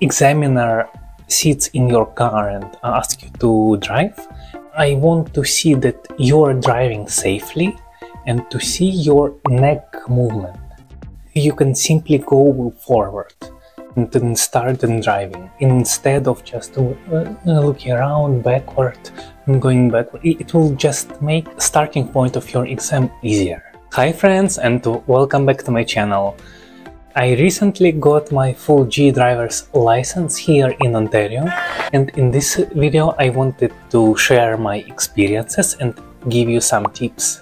examiner sits in your car and asks you to drive, I want to see that you're driving safely and to see your neck movement. You can simply go forward and then start driving instead of just looking around backward and going backward. It will just make the starting point of your exam easier. Hi friends, and welcome back to my channel. I recently got my full G driver's license here in Ontario, and in this video I wanted to share my experiences and give you some tips.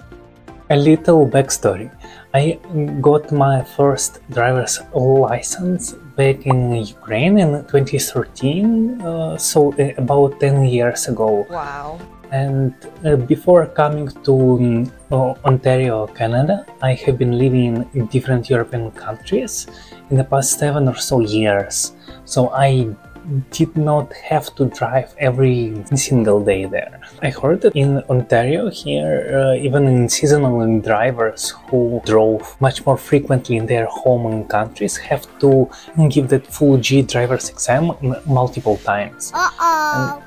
A little backstory. I got my first driver's license back in Ukraine in 2013, so about 10 years ago. Wow. And before coming to Ontario, Canada, I have been living in different European countries in the past 7 or so years. So I did not have to drive every single day there. I heard that in Ontario here, even in seasonal drivers who drove much more frequently in their home countries have to give that full G driver's exam multiple times. And,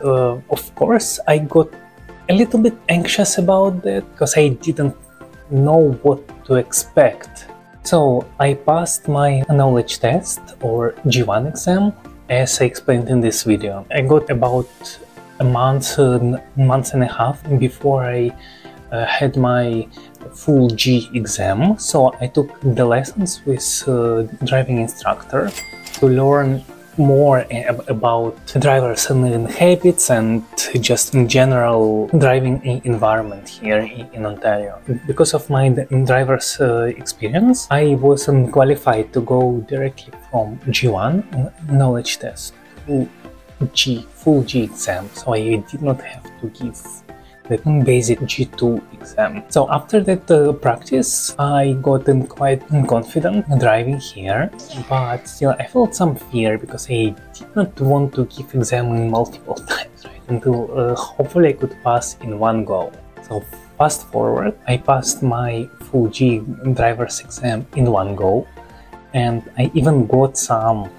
of course, I got a little bit anxious about that because I didn't know what to expect. So I passed my knowledge test or G1 exam, as I explained in this video. I got about a month and a half before I had my full G exam. So I took the lessons with driving instructor to learn more about drivers and habits and just in general driving environment here in Ontario. Because of my driver's experience, I wasn't qualified to go directly from G1 knowledge test to full G exam, so I did not have to give the basic G2 exam. So after that practice, I got quite confident driving here, but still I felt some fear because I did not want to give exam multiple times, right? Until hopefully I could pass in one go. So fast forward, I passed my full G driver's exam in one go, and I even got some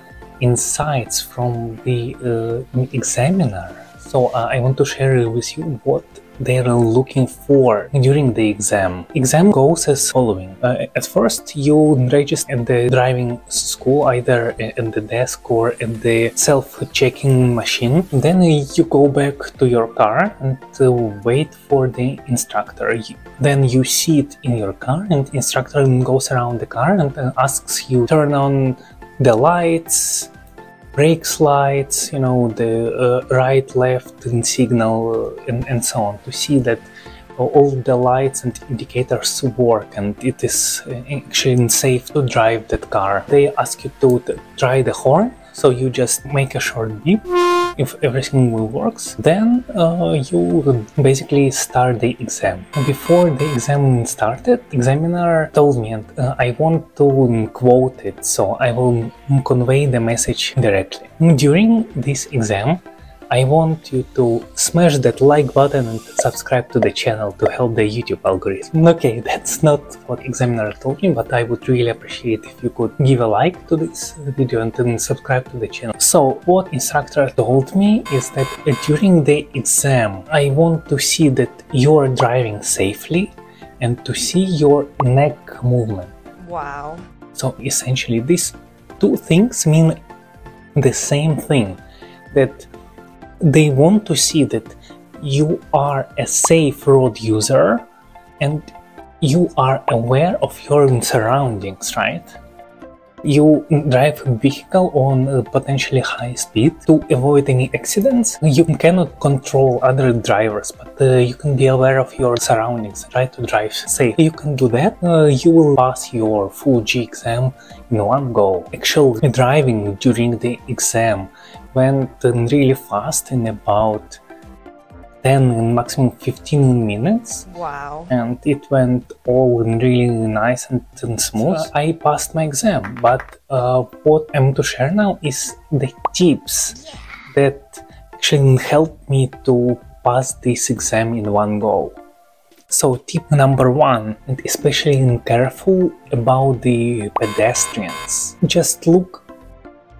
insights from the examiner. So I want to share with you what they are looking for during the exam. Exam goes as following. At first, you register at the driving school, either at the desk or at the self-checking machine. Then you go back to your car and wait for the instructor. Then you sit in your car and the instructor goes around the car and asks you to turn on the lights, brakes lights, you know, the right, left and signal and so on, to see that all the lights and indicators work and it is actually safe to drive that car. They ask you to try the horn, so you just make a short beep. If everything works, then you basically start the exam. Before the exam started, examiner told me, and I want to quote it, so I will convey the message directly. During this exam, I want you to smash that like button and subscribe to the channel to help the YouTube algorithm. Okay, that's not what examiner told me, but I would really appreciate if you could give a like to this video and then subscribe to the channel. So what instructor told me is that during the exam, I want to see that you're driving safely and to see your neck movement. Wow. So essentially these two things mean the same thing, that they want to see that you are a safe road user and you are aware of your surroundings, right? You drive a vehicle on a potentially high speed to avoid any accidents. You cannot control other drivers, but you can be aware of your surroundings, try to drive safe. You can do that, you will pass your full G exam in one go. Actual driving during the exam went really fast, in about 10, maximum 15 minutes. Wow. And it went all really nice and smooth. So I passed my exam, but what I'm to share now is the tips that actually helped me to pass this exam in one go. So tip number one, and especially careful about the pedestrians. Just look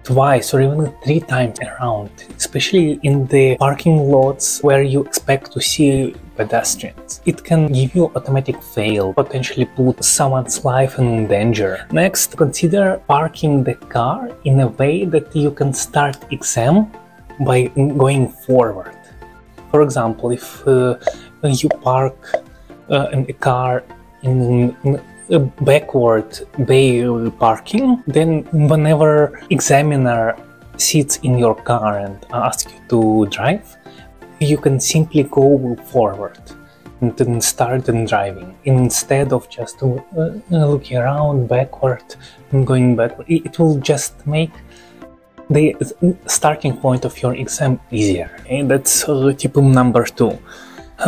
twice or even 3 times around, especially in the parking lots where you expect to see pedestrians. It can give you automatic fail, potentially put someone's life in danger. Next, consider parking the car in a way that you can start exam by going forward. For example, if you park a car in a backward bay parking, then whenever examiner sits in your car and asks you to drive, you can simply go forward and then start driving instead of just looking around backward and going backward. It will just make the starting point of your exam easier. And that's tip number 2.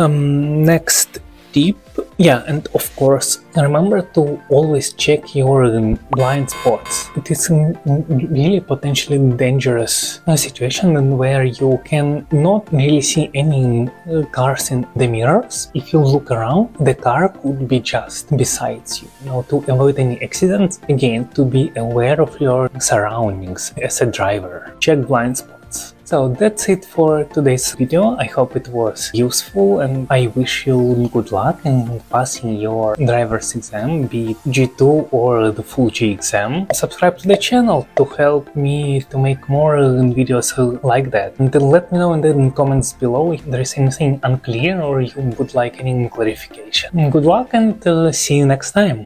Next tip, and of course remember to always check your blind spots. It is a really potentially dangerous situation where you can not really see any cars in the mirrors. If you look around, the car could be just besides you. Now, to avoid any accidents, again, to be aware of your surroundings as a driver. Check blind spots. So that's it for today's video. I hope it was useful, and I wish you good luck in passing your driver's exam, be it G2 or the full G exam. Subscribe to the channel to help me to make more videos like that. And then let me know in the comments below if there is anything unclear or you would like any clarification. Good luck and see you next time.